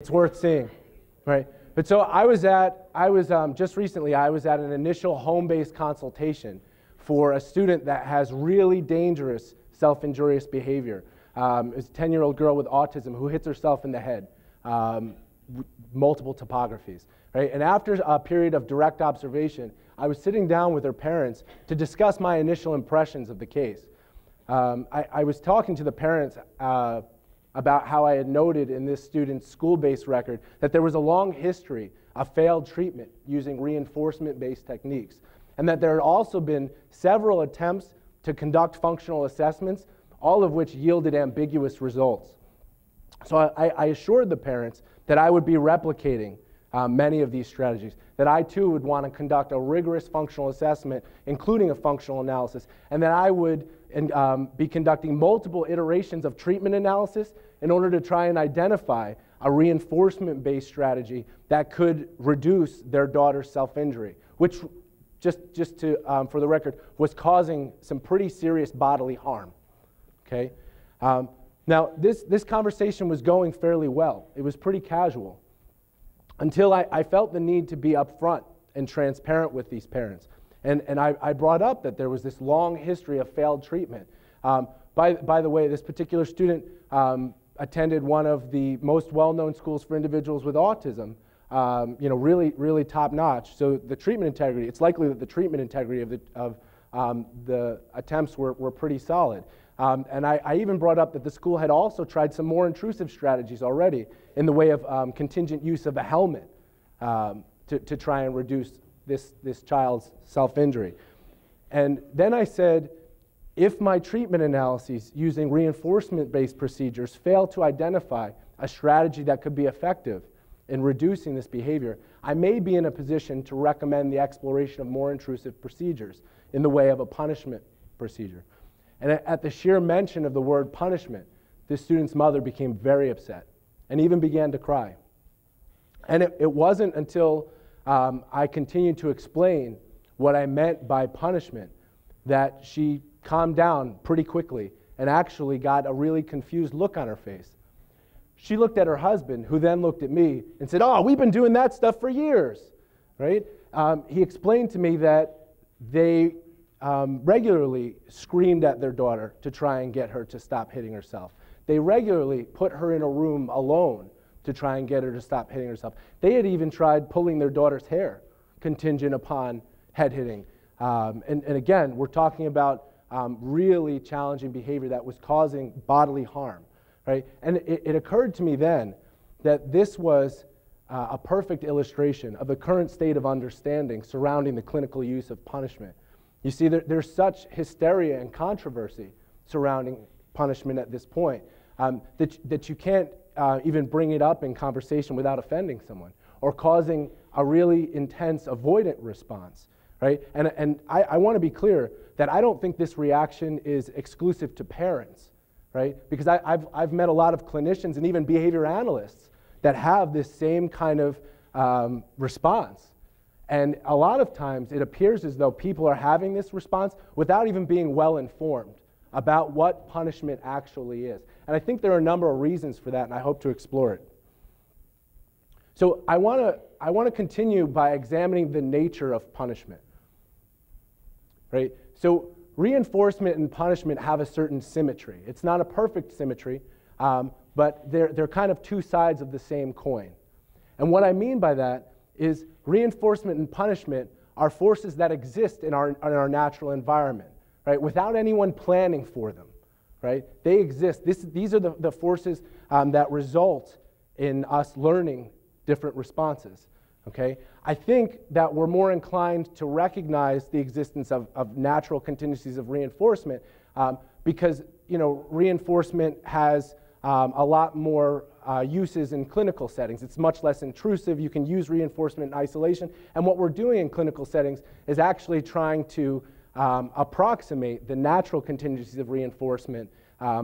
It's worth seeing, right? But so just recently, I was at an initial home-based consultation for a student that has really dangerous self-injurious behavior. It was a 10-year-old girl with autism who hits herself in the head, multiple topographies, right? And after a period of direct observation, I was sitting down with her parents to discuss my initial impressions of the case. I was talking to the parents about how I had noted in this student's school-based record that there was a long history of failed treatment using reinforcement-based techniques, and that there had also been several attempts to conduct functional assessments, all of which yielded ambiguous results. So I assured the parents that I would be replicating many of these strategies, that I too would want to conduct a rigorous functional assessment, including a functional analysis, and that I would be conducting multiple iterations of treatment analysis in order to try and identify a reinforcement-based strategy that could reduce their daughter's self-injury, which, just for the record, was causing some pretty serious bodily harm. Okay? Now, this conversation was going fairly well. It was pretty casual until I felt the need to be upfront and transparent with these parents. And I brought up that there was this long history of failed treatment. By the way, this particular student attended one of the most well-known schools for individuals with autism, really, really top-notch. So the treatment integrity, it's likely that the treatment integrity of the attempts were pretty solid. And I even brought up that the school had also tried some more intrusive strategies already in the way of contingent use of a helmet to try and reduce this child's self-injury. And then I said, if my treatment analyses using reinforcement-based procedures fail to identify a strategy that could be effective in reducing this behavior, I may be in a position to recommend the exploration of more intrusive procedures in the way of a punishment procedure. And at the sheer mention of the word punishment, this student's mother became very upset and even began to cry. And it wasn't until I continued to explain what I meant by punishment that she calmed down pretty quickly and actually got a really confused look on her face. She looked at her husband, who then looked at me and said, "Oh, we've been doing that stuff for years," right? He explained to me that they regularly screamed at their daughter to try and get her to stop hitting herself. They regularly put her in a room alone to try and get her to stop hitting herself. They had even tried pulling their daughter's hair, contingent upon head hitting. And again, we're talking about really challenging behavior that was causing bodily harm, right? And it occurred to me then that this was a perfect illustration of the current state of understanding surrounding the clinical use of punishment. You see, there's such hysteria and controversy surrounding punishment at this point that you can't even bring it up in conversation without offending someone or causing a really intense avoidant response, right? And I want to be clear that I don't think this reaction is exclusive to parents, right? Because I've met a lot of clinicians and even behavior analysts that have this same kind of response. And a lot of times it appears as though people are having this response without even being well informed about what punishment actually is. And I think there are a number of reasons for that, and I hope to explore it. So I want to continue by examining the nature of punishment, right? So reinforcement and punishment have a certain symmetry. It's not a perfect symmetry, but they're kind of two sides of the same coin. And what I mean by that is reinforcement and punishment are forces that exist in our natural environment, right? Without anyone planning for them, right? They exist. These are the forces that result in us learning different responses, okay? I think that we're more inclined to recognize the existence of natural contingencies of reinforcement because, reinforcement has a lot more uses in clinical settings. It's much less intrusive. You can use reinforcement in isolation. And what we're doing in clinical settings is actually trying to approximate the natural contingencies of reinforcement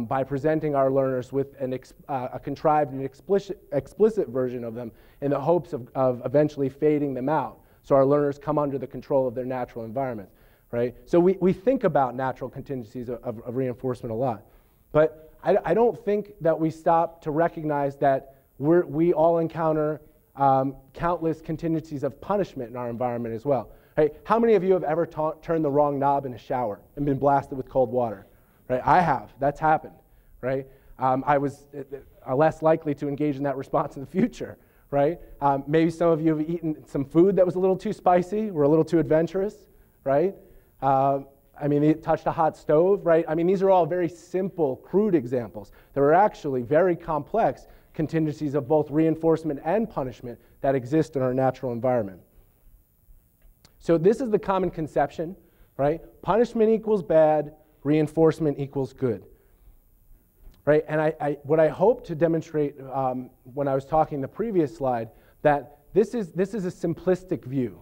by presenting our learners with a contrived and explicit version of them in the hopes of eventually fading them out so our learners come under the control of their natural environment, right? So we think about natural contingencies of reinforcement a lot. But I don't think that we stop to recognize that we all encounter countless contingencies of punishment in our environment as well. Right? How many of you have ever turned the wrong knob in a shower and been blasted with cold water? Right? I have. That's happened. Right? I was less likely to engage in that response in the future. Right? Maybe some of you have eaten some food that was a little too spicy, or a little too adventurous. Right? I mean, it touched a hot stove. Right? I mean, these are all very simple, crude examples. There are actually very complex contingencies of both reinforcement and punishment that exist in our natural environment. So this is the common conception, right? Punishment equals bad, reinforcement equals good, right? And what I hope to demonstrate when I was talking the previous slide, that this is a simplistic view,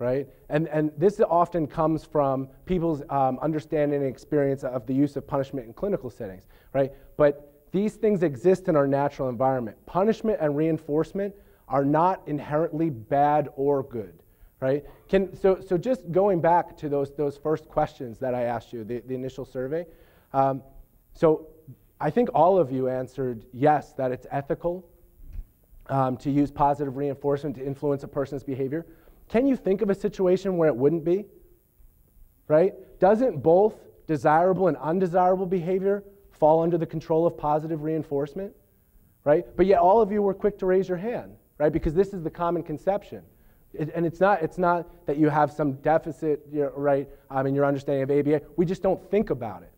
right? And this often comes from people's understanding and experience of the use of punishment in clinical settings, right? But these things exist in our natural environment. Punishment and reinforcement are not inherently bad or good. Right? So just going back to those first questions that I asked you, the initial survey. So I think all of you answered yes, that it's ethical to use positive reinforcement to influence a person's behavior. Can you think of a situation where it wouldn't be? Right? Doesn't both desirable and undesirable behavior fall under the control of positive reinforcement? Right? But yet all of you were quick to raise your hand, right? Because this is the common conception. And it's not that you have some deficit, right, in your understanding of ABA. We just don't think about it,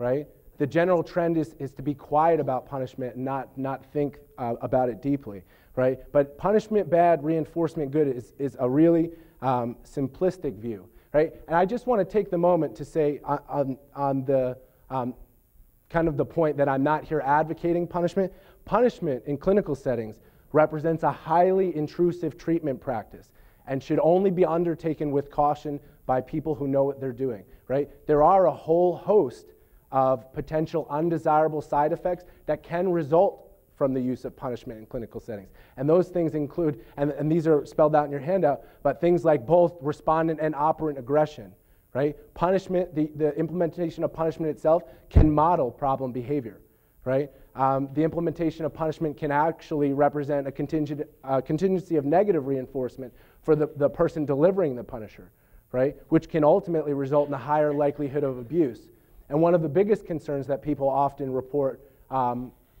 right? The general trend is to be quiet about punishment and not think about it deeply, right? But punishment bad, reinforcement good is a really simplistic view, right? And I just want to take the moment to say on the kind of the point that I'm not here advocating punishment. Punishment in clinical settings represents a highly intrusive treatment practice and should only be undertaken with caution by people who know what they're doing, right? There are a whole host of potential undesirable side effects that can result from the use of punishment in clinical settings. And those things include, and these are spelled out in your handout, but things like both respondent and operant aggression, right? Punishment, the implementation of punishment itself can model problem behavior, right? The implementation of punishment can actually represent a contingency of negative reinforcement for the person delivering the punisher, right? Which can ultimately result in a higher likelihood of abuse. And one of the biggest concerns that people often report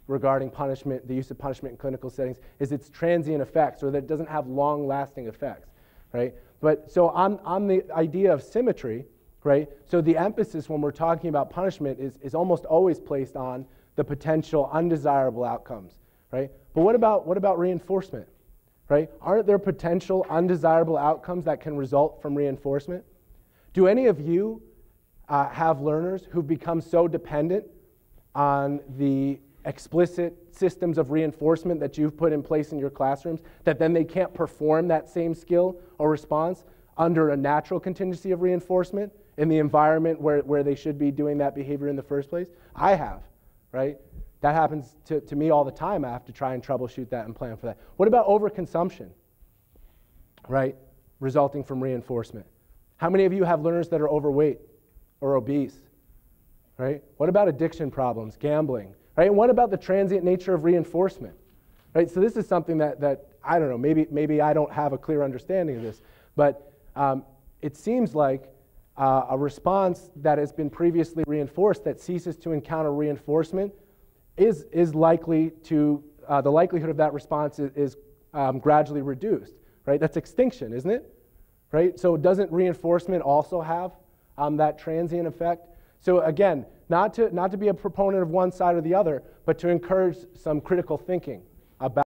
regarding punishment, the use of punishment in clinical settings, is its transient effects, or that it doesn't have long-lasting effects, right? But so on the idea of symmetry, right? So the emphasis when we're talking about punishment is almost always placed on the potential undesirable outcomes, right? But what about reinforcement, right? Aren't there potential undesirable outcomes that can result from reinforcement? Do any of you have learners who've become so dependent on the explicit systems of reinforcement that you've put in place in your classrooms that then they can't perform that same skill or response under a natural contingency of reinforcement in the environment where they should be doing that behavior in the first place? I have. Right? That happens to me all the time. I have to try and troubleshoot that and plan for that. What about overconsumption, right, resulting from reinforcement? How many of you have learners that are overweight or obese, right? What about addiction problems, gambling, right? And what about the transient nature of reinforcement, right? So this is something that I don't know, maybe I don't have a clear understanding of this, but it seems like a response that has been previously reinforced that ceases to encounter reinforcement is likely to, the likelihood of that response is gradually reduced, right? That's extinction, isn't it? Right? So doesn't reinforcement also have that transient effect? So again, not to be a proponent of one side or the other, but to encourage some critical thinking about